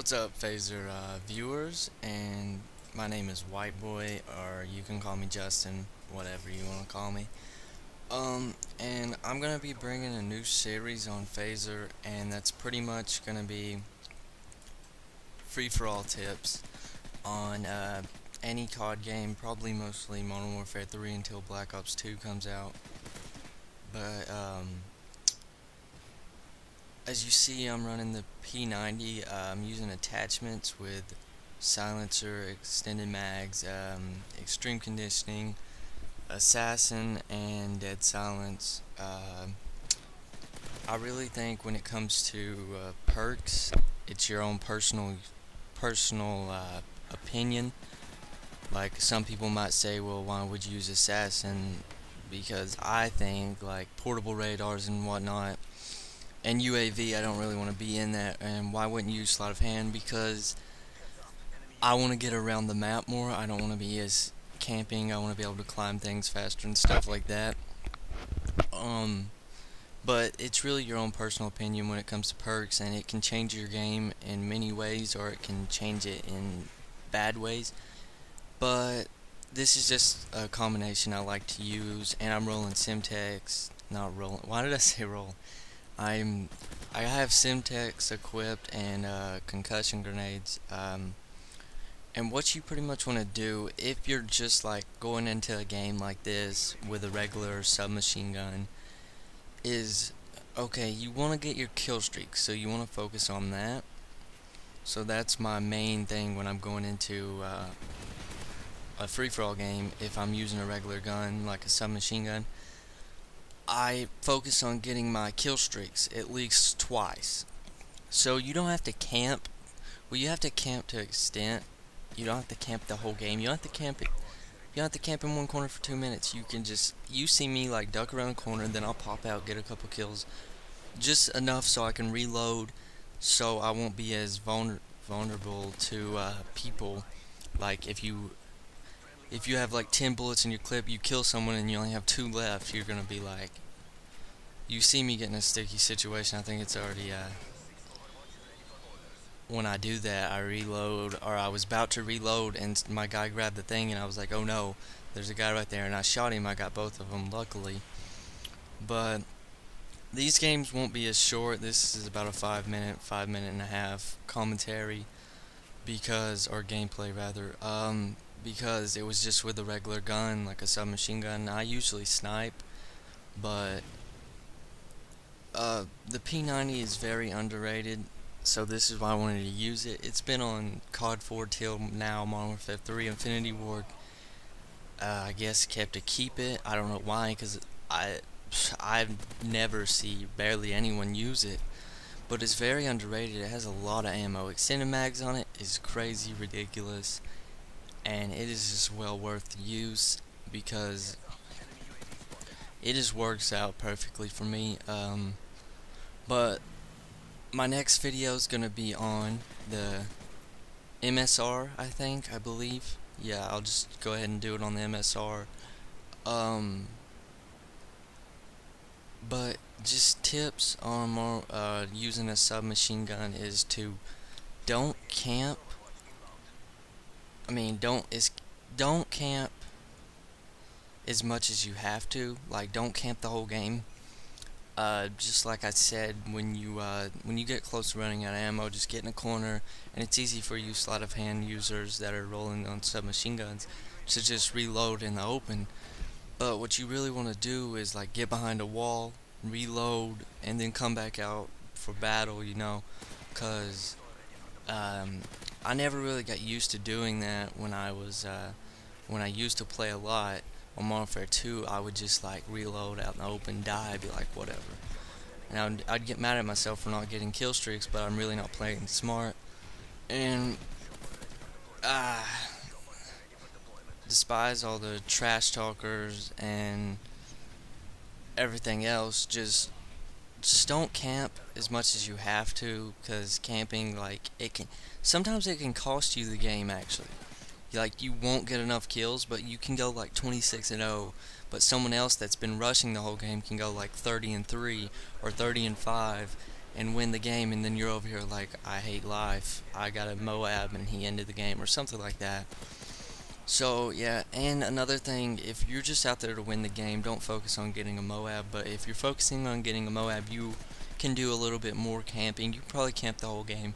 What's up, Phaser viewers? And my name is Whiteboy, or you can call me Justin, whatever you want to call me. And I'm gonna be bringing a new series on Phaser, and that's pretty much gonna be free-for-all tips on any COD game, probably mostly Modern Warfare 3 until Black Ops 2 comes out. But as you see, I'm running the P90. I'm using attachments with silencer, extended mags, extreme conditioning, assassin, and dead silence. I really think when it comes to perks, it's your own personal opinion. Like, some people might say, well, why would you use assassin? Because I think, like, portable radars and whatnot, and UAV, I don't really want to be in that. And why wouldn't you use sleight of hand? Because I want to get around the map more. I don't want to be as camping. I want to be able to climb things faster and stuff like that. But it's really your own personal opinion when it comes to perks, and it can change your game in many ways, or it can change it in bad ways. But this is just a combination I like to use, and I'm rolling Simtex. Not rolling. Why did I say roll? I have Simtex equipped and concussion grenades, and what you pretty much want to do if you're just like going into a game like this with a regular submachine gun is, okay, you want to get your kill streak, so you want to focus on that. So that's my main thing when I'm going into a free-for-all game. If I'm using a regular gun like a submachine gun, I focus on getting my kill streaks at least twice. So you don't have to camp. Well, you have to camp to an extent. You don't have to camp the whole game. You don't have to camp it. You don't have to camp in one corner for 2 minutes. You can just, you see me like duck around a corner, then I'll pop out, get a couple kills, just enough so I can reload, so I won't be as vulnerable to people. Like if you have like 10 bullets in your clip, you kill someone and you only have 2 left, you're gonna be like, you see me getting a sticky situation. I think it's already when I do that, I reload, or I was about to reload and my guy grabbed the thing and I was like, oh no, there's a guy right there, and I shot him. I got both of them, luckily. But these games won't be as short. This is about a 5 minute and a half commentary, because, or gameplay rather, because it was just with a regular gun, like a submachine gun. I usually snipe, but the P90 is very underrated, so this is why I wanted to use it. It's been on COD 4 till now, Modern Warfare 3, Infinity Ward. I guess kept to keep it. I don't know why, because I never see barely anyone use it, but it's very underrated. It has a lot of ammo. Extended mags on it is crazy ridiculous, and it is just well worth the use, because it just works out perfectly for me. But my next video is gonna be on the MSR, I believe. Yeah, I'll just go ahead and do it on the MSR. But just tips on more using a submachine gun is to don't camp. I mean, don't camp as much as you have to. Like, don't camp the whole game. Just like I said, when you get close to running out of ammo, just get in a corner. And it's easy for you sleight of hand users that are rolling on submachine guns to just reload in the open. But what you really want to do is like get behind a wall, reload, and then come back out for battle. You know, cause I never really got used to doing that when I was when I used to play a lot on Modern Warfare 2. I would just like reload out in the open, die, be like whatever, and I'd get mad at myself for not getting kill streaks. But I'm really not playing smart, and despise all the trash talkers and everything else. Just don't camp as much as you have to, because camping, like, sometimes it can cost you the game, actually. Like, you won't get enough kills, but you can go like 26-0, but someone else that's been rushing the whole game can go like 30-3 or 30-5, and win the game, and then you're over here like, I hate life, I got a Moab and he ended the game, or something like that. So yeah, and another thing, if you're just out there to win the game, don't focus on getting a Moab. But if you're focusing on getting a Moab, you can do a little bit more camping. You can probably camp the whole game,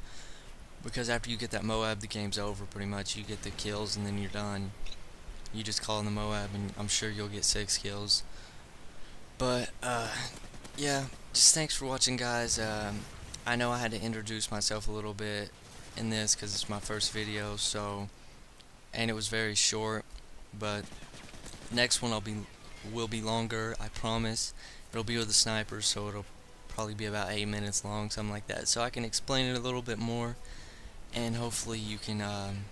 because after you get that Moab, the game's over pretty much. You get the kills and then you're done. You just call in the Moab and I'm sure you'll get 6 kills. But yeah, just thanks for watching, guys. I know I had to introduce myself a little bit in this because it's my first video, so, and it was very short, but next one will be longer, I promise. It'll be with the sniper, so it'll probably be about 8 minutes long, something like that, so I can explain it a little bit more, and hopefully you can